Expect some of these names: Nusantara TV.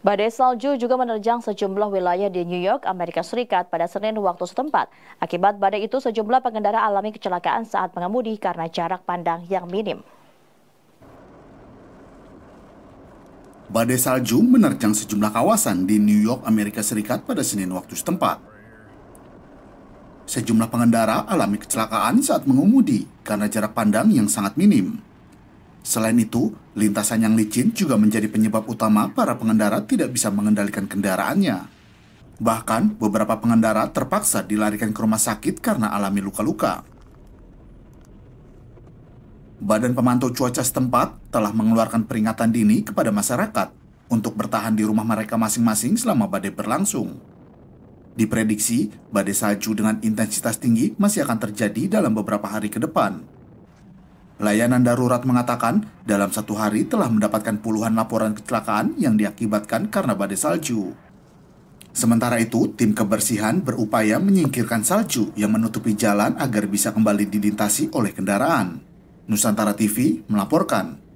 Badai salju juga menerjang sejumlah wilayah di New York, Amerika Serikat pada Senin waktu setempat. Akibat badai itu, sejumlah pengendara alami kecelakaan saat mengemudi karena jarak pandang yang minim. Badai salju menerjang sejumlah kawasan di New York, Amerika Serikat pada Senin waktu setempat. Sejumlah pengendara alami kecelakaan saat mengemudi karena jarak pandang yang sangat minim. Selain itu, lintasan yang licin juga menjadi penyebab utama para pengendara tidak bisa mengendalikan kendaraannya. Bahkan, beberapa pengendara terpaksa dilarikan ke rumah sakit karena alami luka-luka. Badan Pemantau Cuaca setempat telah mengeluarkan peringatan dini kepada masyarakat untuk bertahan di rumah mereka masing-masing selama badai berlangsung. Diprediksi, badai salju dengan intensitas tinggi masih akan terjadi dalam beberapa hari ke depan. Layanan darurat mengatakan dalam satu hari telah mendapatkan puluhan laporan kecelakaan yang diakibatkan karena badai salju. Sementara itu, tim kebersihan berupaya menyingkirkan salju yang menutupi jalan agar bisa kembali dilintasi oleh kendaraan. Nusantara TV melaporkan.